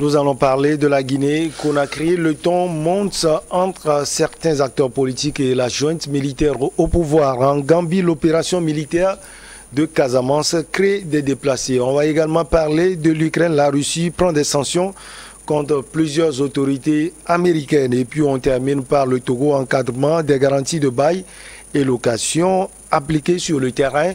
Nous allons parler de la Guinée-Conakry. Le ton monte entre certains acteurs politiques et la junte militaire au pouvoir. En Gambie, l'opération militaire de Casamance crée des déplacés. On va également parler de l'Ukraine. La Russie prend des sanctions contre plusieurs autorités américaines. Et puis on termine par le Togo, encadrement des garanties de bail et location appliquées sur le terrain.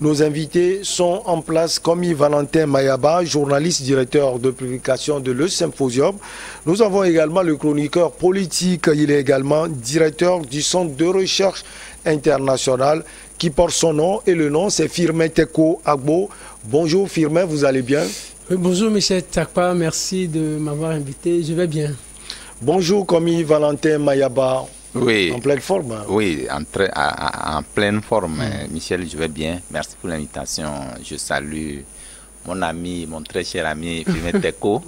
Nos invités sont en place. Komi Valentin Mayaba, journaliste directeur de publication de Le Symposium. Nous avons également le chroniqueur politique. Il est également directeur du Centre de recherche internationale qui porte son nom. Et le nom, c'est Firmin Teko-Agbo. Bonjour Firmin, vous allez bien? Oui, bonjour Michel Takpa, merci de m'avoir invité. Je vais bien. Bonjour Komi Valentin Mayaba. Oui. En pleine forme. Oui, en pleine forme. Michel, je vais bien. Merci pour l'invitation. Je salue mon ami, mon très cher ami, Firmin Teko.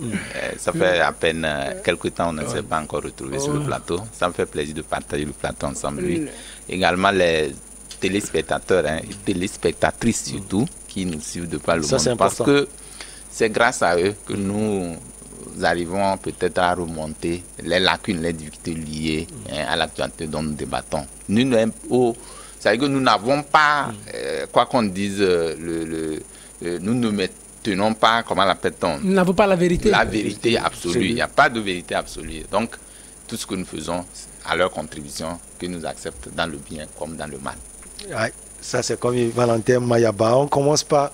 Ça fait à peine quelques temps, on ne s'est pas encore retrouvé sur le plateau. Ça me fait plaisir de partager le plateau ensemble. Également les téléspectateurs, et téléspectatrices surtout, qui nous suivent de par le monde. Parce que c'est grâce à eux que nous arrivons peut-être à remonter les lacunes, les difficultés liées à l'actualité dont nous débattons. C'est-à-dire que nous n'avons pas, quoi qu'on dise, nous ne maintenons pas, comment l'appelle-t-on? Nous n'avons pas la vérité. La vérité absolue. Il n'y a pas de vérité absolue. Donc, tout ce que nous faisons à leur contribution, que nous acceptons dans le bien comme dans le mal. Ouais. Ça, c'est comme Valentin Mayaba. On commence par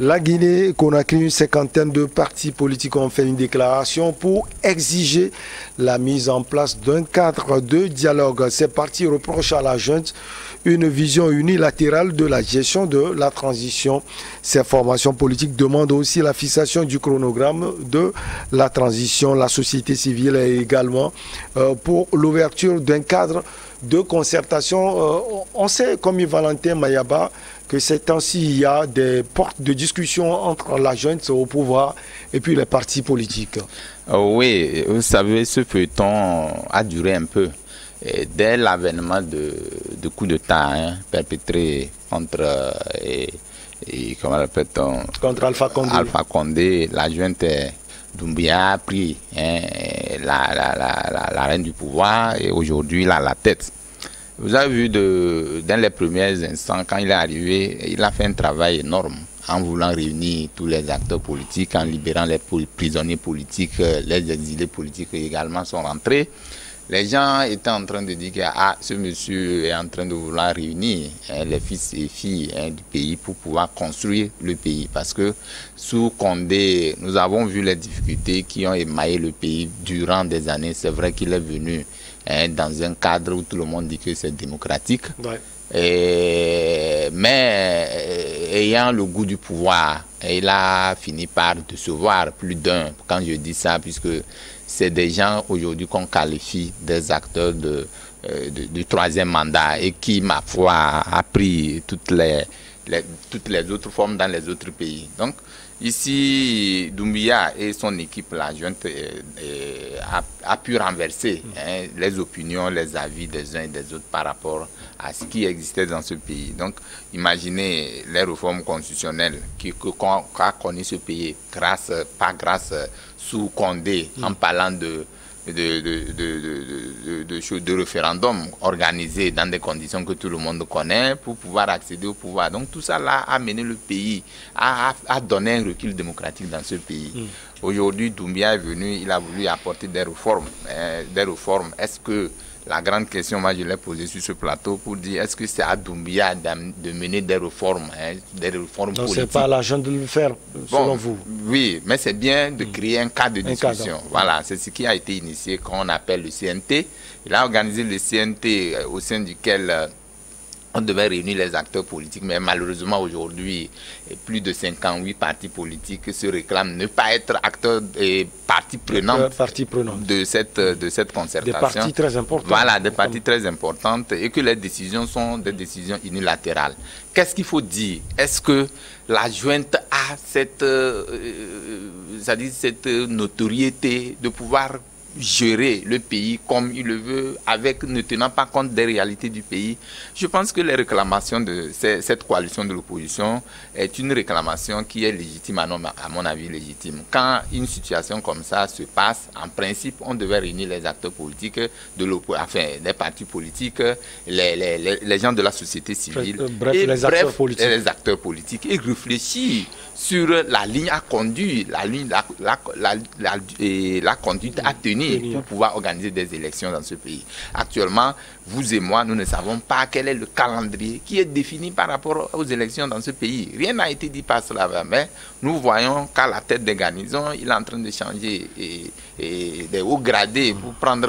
la Guinée, qu'on a créé une cinquantaine de partis politiques ont fait une déclaration pour exiger la mise en place d'un cadre de dialogue. Ces partis reprochent à la junte une vision unilatérale de la gestion de la transition. Ces formations politiques demandent aussi la fixation du chronogramme de la transition. La société civile est également pour l'ouverture d'un cadre de concertation. On sait, comme Valentin Mayaba, que ces temps-ci, il y a des portes de discussion entre la junte au pouvoir et puis les partis politiques. Oui, vous savez, ce feuilleton a duré un peu. Et dès l'avènement de coup d'État perpétré contre, contre Alpha Condé. Alpha Condé, la junte Doumbia a pris la reine du pouvoir et aujourd'hui là la tête. Vous avez vu dans les premiers instants, quand il est arrivé, il a fait un travail énorme en voulant réunir tous les acteurs politiques, en libérant les prisonniers politiques, les exilés politiques également sont rentrés. Les gens étaient en train de dire que ce monsieur est en train de vouloir réunir les fils et filles du pays pour pouvoir construire le pays. Parce que sous Condé, nous avons vu les difficultés qui ont émaillé le pays durant des années. C'est vrai qu'il est venu dans un cadre où tout le monde dit que c'est démocratique. Ouais. Mais ayant le goût du pouvoir, il a fini par décevoir plus d'un. Quand je dis ça, puisque c'est des gens aujourd'hui qu'on qualifie des acteurs du troisième mandat et qui, ma foi, a pris toutes les autres formes dans les autres pays. Donc, ici, Doumbia et son équipe, la junte, a pu renverser les opinions, les avis des uns et des autres par rapport à ce qui existait dans ce pays. Donc, imaginez les réformes constitutionnelles qu'a connu ce pays, sous Condé, en parlant de référendums organisés dans des conditions que tout le monde connaît pour pouvoir accéder au pouvoir. Donc tout ça là a amené le pays à donner un recul démocratique dans ce pays. Aujourd'hui, Doumbia est venu, il a voulu apporter des réformes. Est-ce que la grande question, moi je l'ai posée sur ce plateau pour dire, est-ce que c'est à Doumbia de mener des réformes, donc politiques? C'est pas à la junte de le faire, selon vous? Oui, mais c'est bien de créer un cadre de discussion. Voilà, c'est ce qui a été initié, qu'on appelle le CNT. Il a organisé le CNT au sein duquel on devait réunir les acteurs politiques, mais malheureusement aujourd'hui, plus de 58 partis politiques se réclament ne pas être acteurs et partie prenante de cette concertation. Des parties très importantes. Voilà, des parties très importantes et que les décisions sont des décisions unilatérales. Qu'est-ce qu'il faut dire? Est-ce que la junte a cette notoriété de pouvoir gérer le pays comme il le veut, avec, ne tenant pas compte des réalités du pays. Je pense que les réclamations de cette coalition de l'opposition est une réclamation qui est légitime, à mon avis légitime. Quand une situation comme ça se passe, en principe, on devait réunir les acteurs politiques, les partis politiques, les gens de la société civile, les acteurs politiques, et réfléchir sur la ligne à conduire, la conduite à tenir pour pouvoir organiser des élections dans ce pays. Actuellement, vous et moi, nous ne savons pas quel est le calendrier qui est défini par rapport aux élections dans ce pays. Rien n'a été dit par cela, mais nous voyons qu'à la tête des garnisons, il est en train de changer des hauts gradés pour prendre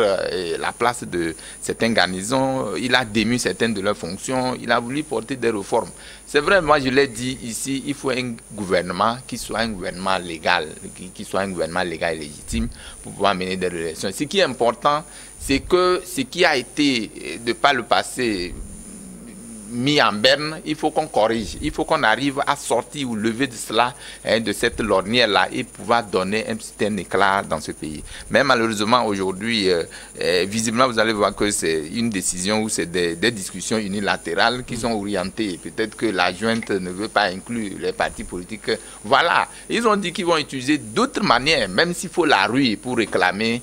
la place de certains garnisons. Il a démis certaines de leurs fonctions, il a voulu porter des réformes. C'est vrai, moi je l'ai dit ici, il faut un gouvernement qui soit un gouvernement légal, et légitime pour pouvoir mener des relations. Ce qui est important, c'est que ce qui a été de par le passé mis en berne, il faut qu'on corrige, il faut qu'on arrive à sortir ou lever de cela, de cette lornière-là, et pouvoir donner un certain éclat dans ce pays. Mais malheureusement, aujourd'hui, visiblement, vous allez voir que c'est une décision ou c'est des discussions unilatérales qui sont orientées. Peut-être que la jointe ne veut pas inclure les partis politiques. Voilà, ils ont dit qu'ils vont utiliser d'autres manières, même s'il faut la rue pour réclamer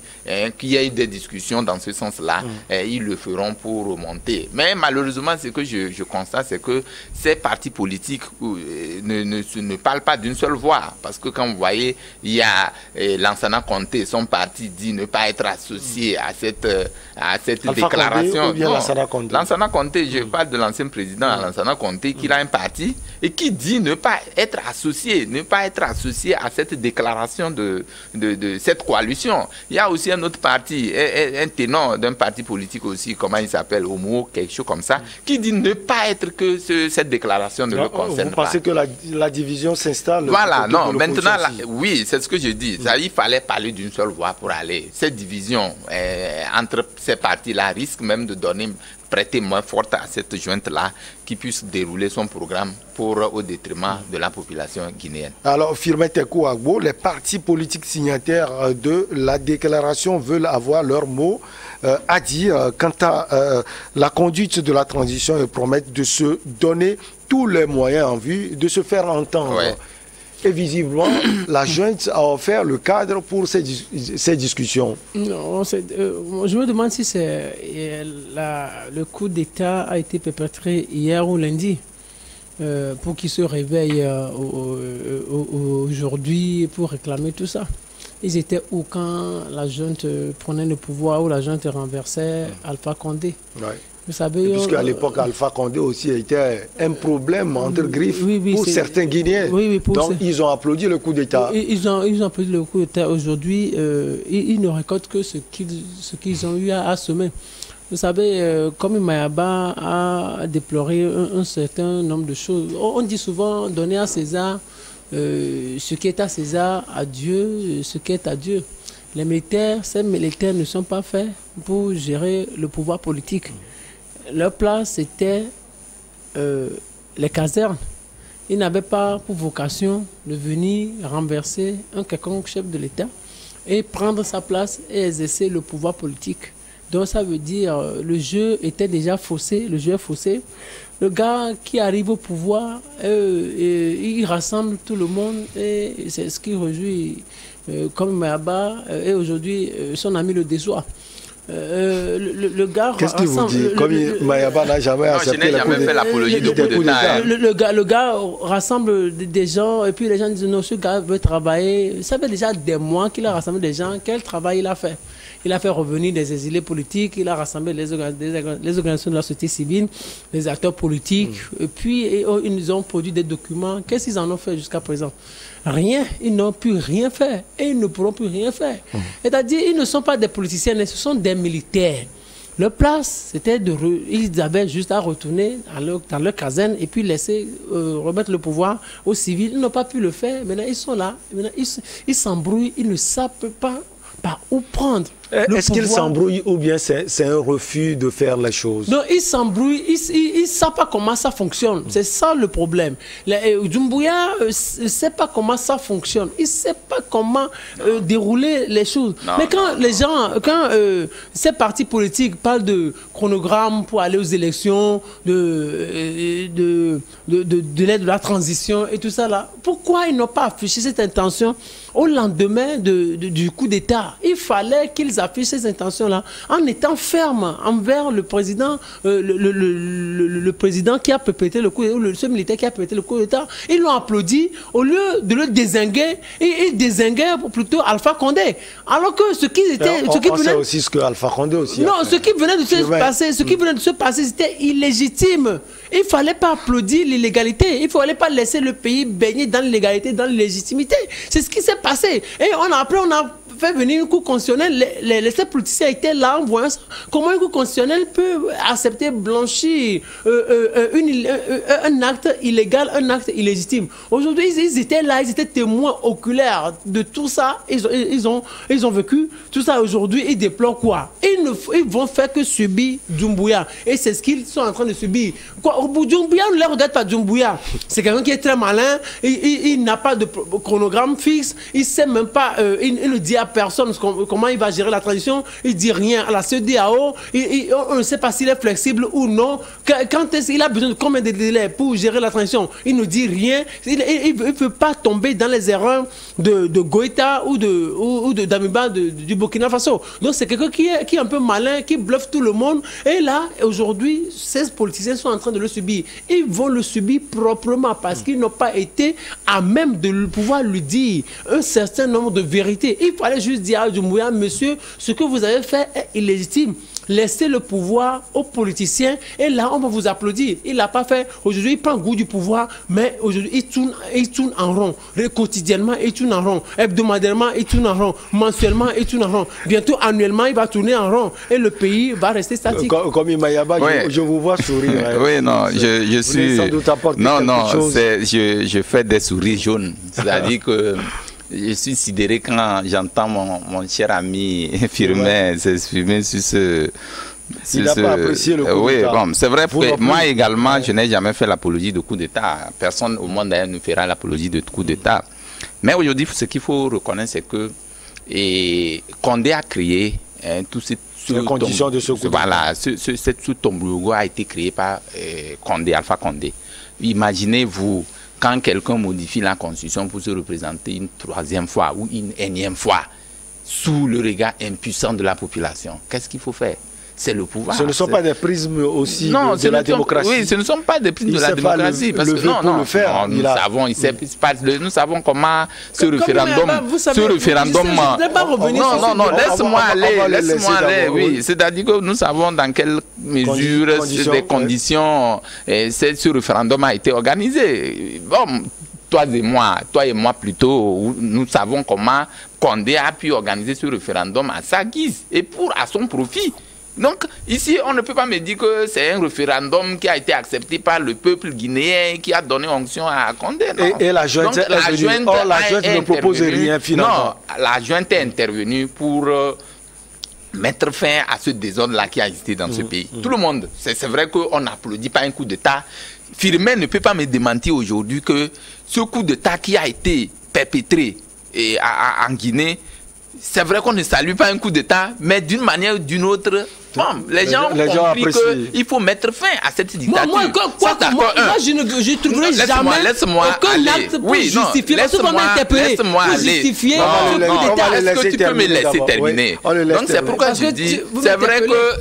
qu'il y ait des discussions dans ce sens-là. Ils le feront pour remonter. Mais malheureusement, c'est que je constate, c'est que ces partis politiques ne parlent pas d'une seule voix. Parce que quand vous voyez, il y a Lansana Conté, son parti dit ne pas être associé à cette déclaration. Lansana Conté, je parle de l'ancien président Lansana Conté, qui a un parti et qui dit ne pas être associé, à cette déclaration de cette coalition. Il y a aussi un autre parti, un ténor d'un parti politique aussi, comment il s'appelle, Homo, quelque chose comme ça, qui dit ne pas être que cette déclaration ne le concerne pas. Vous pensez que la division s'installe? Voilà, non, maintenant, oui, c'est ce que je dis. Ça, il fallait parler d'une seule voix pour aller. Cette division entre ces partis-là risque même de prêter moins forte à cette jointe-là qui puisse dérouler son programme au détriment de la population guinéenne. Alors, Firmin Teko-Agbo, les partis politiques signataires de la déclaration veulent avoir leur mot à dire quant à la conduite de la transition et promettent de se donner tous les moyens en vue de se faire entendre. Ouais. Et visiblement, la junte a offert le cadre pour ces discussions. Non, je me demande si le coup d'État a été perpétré hier ou lundi pour qu'ils se réveillent aujourd'hui pour réclamer tout ça. Ils étaient où quand la junte prenait le pouvoir, ou la junte renversait Alpha Condé? Ouais. Vous savez, puisqu'à l'époque, Alpha Condé aussi était un problème entre griffes pour certains Guinéens. Donc, ils ont applaudi le coup d'État. Ils ont applaudi le coup d'État. Aujourd'hui, ils ne récoltent que ce qu'ils ont eu à semer. Vous savez, Komi Mayaba a déploré un certain nombre de choses. On dit souvent donner à César ce qui est à César, à Dieu ce qui est à Dieu. Les militaires, ces militaires ne sont pas faits pour gérer le pouvoir politique. Leur place, c'était les casernes. Ils n'avaient pas pour vocation de venir renverser un quelconque chef de l'État et prendre sa place et exercer le pouvoir politique. Donc ça veut dire le jeu était déjà faussé, le jeu est faussé. Le gars qui arrive au pouvoir, il rassemble tout le monde et c'est ce qui réjouit Komi Mayaba et aujourd'hui son ami le déçoit. Le gars... Qu'est-ce qu'il vous dit? Comme Mayaba n'a jamais accepté la coup d'État. Le gars rassemble des gens et puis les gens disent non, ce gars veut travailler. Ça fait déjà des mois qu'il a rassemblé des gens. Quel travail il a fait? Il a fait revenir des exilés politiques, il a rassemblé les organisations de la société civile, les acteurs politiques, et puis ils nous ont produit des documents. Qu'est-ce qu'ils en ont fait jusqu'à présent? Rien. Ils n'ont pu rien faire et ils ne pourront plus rien faire. C'est-à-dire, ils ne sont pas des politiciens, ce sont des militaires. Leur place, c'était ils avaient juste à retourner dans leur caserne et puis laisser remettre le pouvoir aux civils. Ils n'ont pas pu le faire. Maintenant, ils sont là. Maintenant, ils s'embrouillent. Ils ne savent pas par où prendre. Est-ce qu'ils s'embrouillent ou bien c'est un refus de faire la chose? Non, ils s'embrouillent, ils ne savent pas comment ça fonctionne. C'est ça le problème. Doumbia ne sait pas comment ça fonctionne. Il ne sait pas comment dérouler les choses. Non, mais quand les gens, quand ces partis politiques parlent de chronogramme pour aller aux élections, de l'aide de la transition et tout ça, là, pourquoi ils n'ont pas affiché cette intention au lendemain du coup d'État? Il fallait qu'ils affichent ces intentions-là en étant fermes envers le président, le président qui a perpétré le coup d'État, ou ce militaire qui a perpétré le coup d'État. Ils l'ont applaudi au lieu de le désinguer. Ils désinguaient plutôt Alpha Condé. Alors que ce qui était... Ce qui venait de se passer, c'était illégitime. Il ne fallait pas applaudir l'illégalité. Il ne fallait pas laisser le pays baigner dans l'illégalité, dans l'illégitimité. C'est ce qui s'est passé. Et après, on a fait venir un cours constitutionnel. Les politiciens étaient là en voyant ça. Comment un cours constitutionnel peut accepter, blanchir un acte illégal, un acte illégitime? Aujourd'hui, ils étaient là, ils étaient témoins oculaires de tout ça. Ils ont vécu tout ça. Aujourd'hui, ils déplorent quoi? Ils vont faire que subir Doumbia. Et c'est ce qu'ils sont en train de subir. Quoi, Doumbia, on ne les regarde pas. Doumbia, c'est quelqu'un qui est très malin. Il n'a pas de chronogramme fixe. Il ne sait même pas, il ne dit à personne comment il va gérer la transition. Il ne dit rien à la CEDEAO. On ne sait pas s'il est flexible ou non. Quand est-ce qu'il a besoin de combien de délais pour gérer la transition? Il ne dit rien. Il ne peut pas tomber dans les erreurs de Goïta ou de Damiba du Burkina Faso. Donc c'est quelqu'un qui est un peu malin, qui bluffe tout le monde. Et là, aujourd'hui, ces politiciens sont en train de le subir. Ils vont le subir proprement parce qu'ils n'ont pas été à même de pouvoir lui dire un certain nombre de vérités. Il fallait juste dire à Doumbia, monsieur, ce que vous avez fait est illégitime. Laissez le pouvoir aux politiciens et là, on va vous applaudir. Il ne l'a pas fait. Aujourd'hui, il prend goût du pouvoir, mais aujourd'hui, il tourne en rond. Quotidiennement, il tourne en rond. Hebdomadairement, il tourne en rond. Mensuellement, il tourne en rond. Bientôt, annuellement, il va tourner en rond. Et le pays va rester statique. Comme Mayaba, oui. je vous vois sourire. Oui, non, je suis... Sans doute apporter quelque chose. Je fais des souris jaunes. C'est-à-dire que... Je suis sidéré quand j'entends mon cher ami Firmin s'exprimer sur ce... Il n'a pas apprécié le coup d'État. Oui, bon, c'est vrai que moi également, je n'ai jamais fait l'apologie de coup d'État. Personne au monde d'ailleurs ne fera l'apologie de coup d'État. Mais aujourd'hui, ce qu'il faut reconnaître, c'est que Condé a créé tout ce... Les conditions de ce coup d'État. Voilà, ce tombougo a été créé par Condé, Alpha Condé. Imaginez-vous... Quand quelqu'un modifie la Constitution pour se représenter une troisième fois ou une énième fois, sous le regard impuissant de la population, qu'est-ce qu'il faut faire? C'est le pouvoir. Ce ne sont pas des prismes aussi de la démocratie. Oui, ce ne sont pas des prismes de la démocratie. Parce que nous savons comment ce référendum... Je ne vais pas revenir sur ça. Non, laisse-moi aller. Laisse-moi aller, oui. C'est-à-dire que nous savons dans quelle mesure, des conditions, ce référendum a été organisé. Bon, toi et moi plutôt, nous savons comment Condé a pu organiser ce référendum à sa guise et à son profit. Donc, ici, on ne peut pas me dire que c'est un référendum qui a été accepté par le peuple guinéen qui a donné onction à Condé. Et la jointe ne propose rien, finalement. Non, la jointe est intervenue pour mettre fin à ce désordre-là qui a existé dans ce pays. Tout le monde. C'est vrai qu'on n'applaudit pas un coup d'État. Firmin ne peut pas me démentir aujourd'hui que ce coup d'État qui a été perpétré en Guinée, c'est vrai qu'on ne salue pas un coup d'État, mais d'une manière ou d'une autre, bon, les gens ont compris qu'il faut mettre fin à cette dictature. Moi, je ne trouverai jamais aucun acte pour justifier. Laisse-moi aller. Est-ce que tu peux me laisser terminer? Donc c'est pourquoi je dis,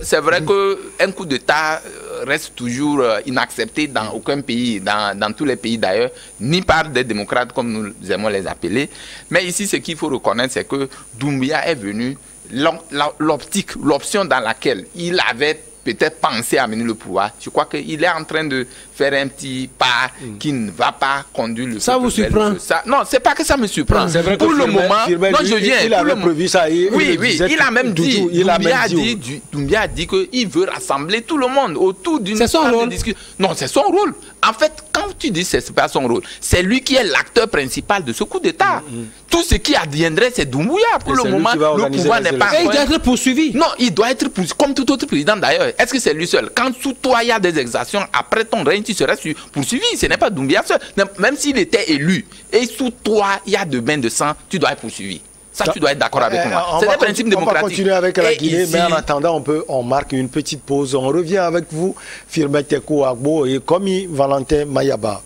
c'est vrai qu'un coup d'État reste toujours inaccepté dans aucun pays, dans tous les pays d'ailleurs, ni par des démocrates comme nous aimons les appeler. Mais ici, ce qu'il faut reconnaître, c'est que Doumbia est venu, l'option dans laquelle il avait peut-être pensé amener le pouvoir. Je crois qu'il est en train de faire un petit pas qui ne va pas conduire le... Ça vous surprend? Non, c'est pas que ça me surprend. Pour le moment, il a prévu ça. Oui, oui, il a même dit. Doumbia a dit qu'il veut rassembler tout le monde autour d'une... C'est son rôle. Non, c'est son rôle. En fait, quand tu dis que ce n'est pas son rôle, c'est lui qui est l'acteur principal de ce coup d'État. Tout ce qui adviendrait, c'est Doumbouya. Pour le moment, le pouvoir n'est pas... Et il doit être poursuivi. Non, il doit être poursuivi, comme tout autre président d'ailleurs. Est-ce que c'est lui seul? Quand sous toi, il y a des exactions, après ton règne, tu seras poursuivi. Ce n'est pas Doumbouya seul. Même s'il était élu, et sous toi, il y a de bains de sang, tu dois être poursuivi. Ça, tu dois être d'accord avec moi. C'est des principes démocratiques. On va continuer avec la Guinée, mais en attendant, on marque une petite pause. On revient avec vous, Firmin Teko-Agbo et Komi Valentin Mayaba.